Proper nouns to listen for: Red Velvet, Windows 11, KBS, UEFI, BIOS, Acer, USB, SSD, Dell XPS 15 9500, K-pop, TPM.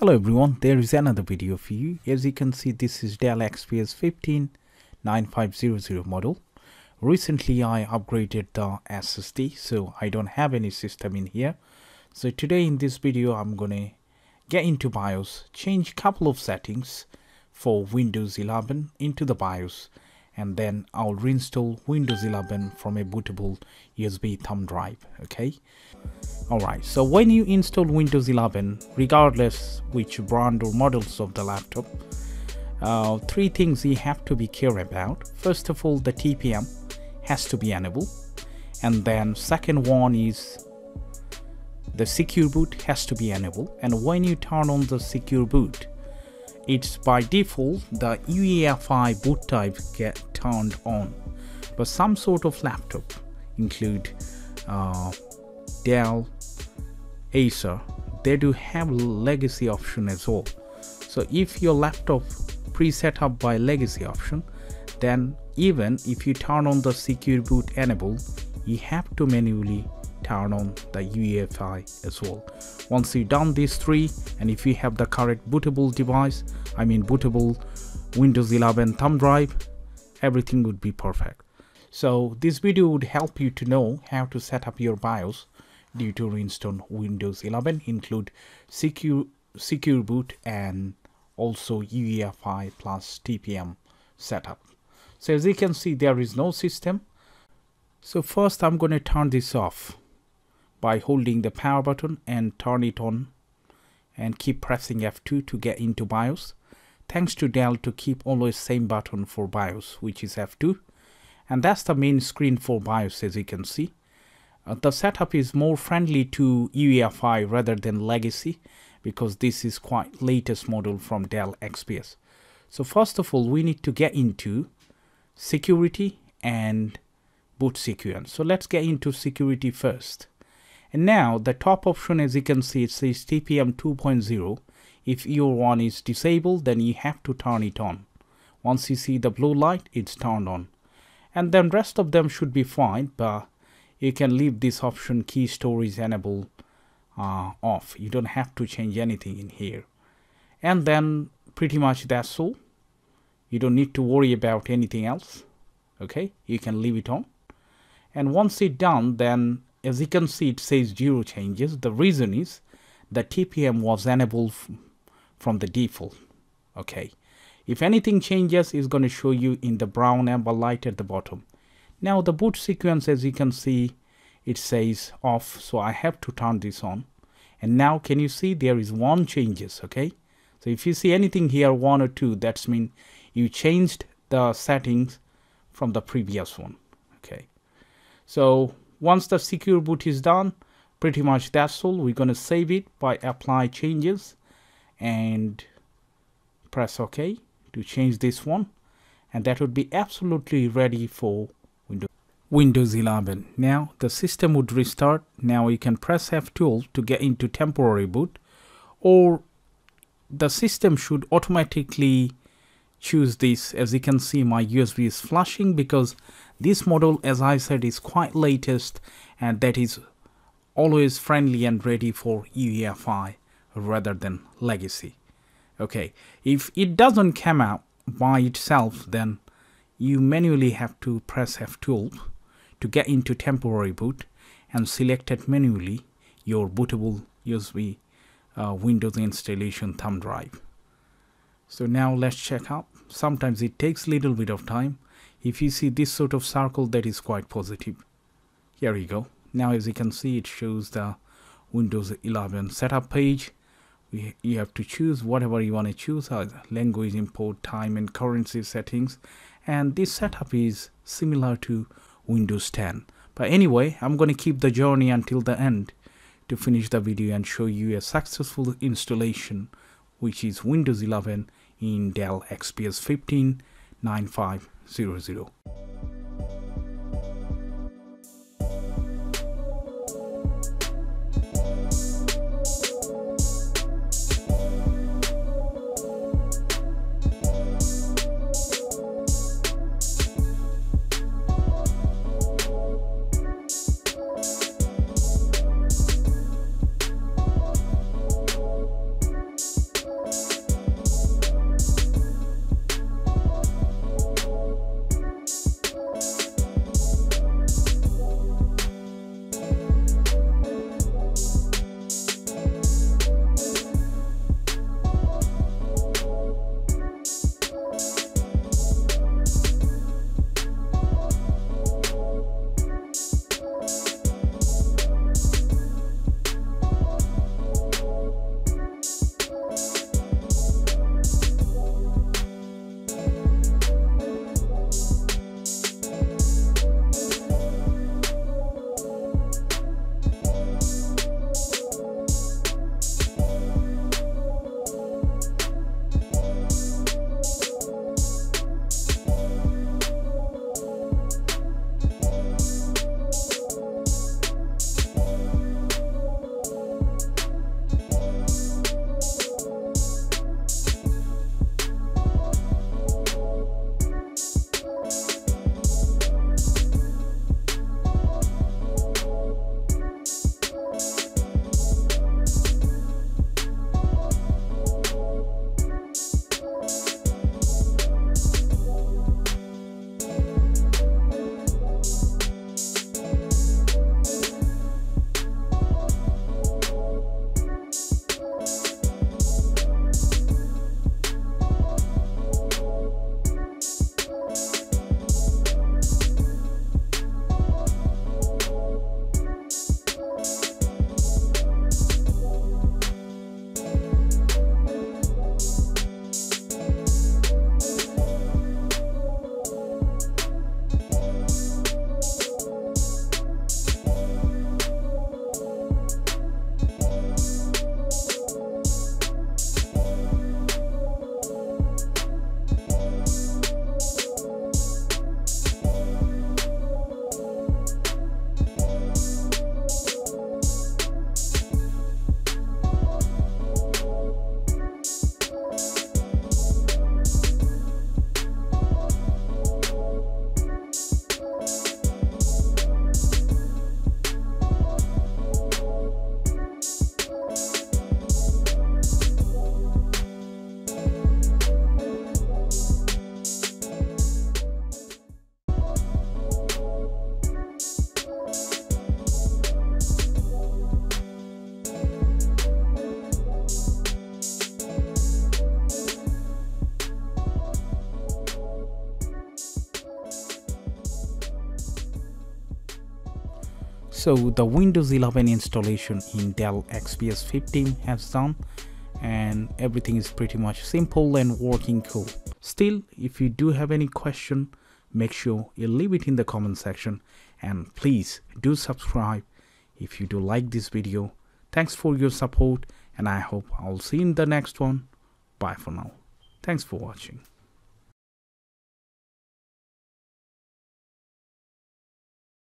Hello everyone, there is another video for you. As you can see, this is Dell XPS 15 9500 model. Recently I upgraded the SSD, so I don't have any system in here. So today in this video I'm gonna get into BIOS, change couple of settings for Windows 11 into the BIOS, and then I'll reinstall Windows 11 from a bootable USB thumb drive. Okay. Alright, so when you install Windows 11, regardless which brand or models of the laptop, three things you have to be careful about. First of all, the TPM has to be enabled, and then second one is the secure boot has to be enabled. And when you turn on the secure boot, it's by default the UEFI boot type get turned on. But some sort of laptop include Dell, Acer, they do have legacy option as well. So if your laptop preset up by legacy option, then even if you turn on the secure boot enable, you have to manually turn on the UEFI as well. Once you've done these three, and if you have the correct bootable device, I mean bootable Windows 11 thumb drive, everything would be perfect. So this video would help you to know how to set up your BIOS due to reinstall Windows 11, include secure boot and also UEFI plus TPM setup. So as you can see, there is no system. So first I'm going to turn this off by holding the power button and turn it on and keep pressing F2 to get into BIOS. Thanks to Dell to keep always same button for BIOS, which is F2. And that's the main screen for BIOS, as you can see. The setup is more friendly to UEFI rather than legacy, because this is quite latest model from Dell XPS. So first of all, we need to get into security and boot sequence. So let's get into security first. And now the top option, as you can see, it says TPM 2.0. If your one is disabled, then you have to turn it on. Once you see the blue light, it's turned on. And then rest of them should be fine, but you can leave this option key storage enable off. You don't have to change anything in here. And then pretty much that's all. You don't need to worry about anything else. Okay, you can leave it on. And once it's done, then as you can see, it says 0 changes. The reason is the TPM was enabled from the default. Okay. If anything changes, it's going to show you in the brown amber light at the bottom. Now the boot sequence, as you can see, it says off, so I have to turn this on. And now can you see there is one changes, okay? So if you see anything here, one or two, that's mean you changed the settings from the previous one, okay? So once the secure boot is done, pretty much that's all. We're going to save it by apply changes and press OK to change this one, and that would be absolutely ready for Windows 11. Now the system would restart. Now you can press F12 to get into temporary boot, or the system should automatically choose this. As you can see, my USB is flashing because this model, as I said, is quite latest, and that is always friendly and ready for UEFI rather than legacy. Okay, if it doesn't come out by itself, then you manually have to press F12 to get into temporary boot and select it manually your bootable USB Windows installation thumb drive. So now let's check out. Sometimes it takes little bit of time. If you see this sort of circle, that is quite positive. Here you go. Now as you can see, it shows the Windows 11 setup page. You have to choose whatever you want to choose, language, import, time and currency settings. And this setup is similar to Windows 10. But anyway, I'm going to keep the journey until the end to finish the video and show you a successful installation, which is Windows 11 in Dell XPS 15 9500. So the Windows 11 installation in Dell XPS 15 has done, and everything is pretty much simple and working cool. Still, if you do have any question, make sure you leave it in the comment section, and please do subscribe if you do like this video. Thanks for your support, and I hope I'll see you in the next one. Bye for now. Thanks for watching.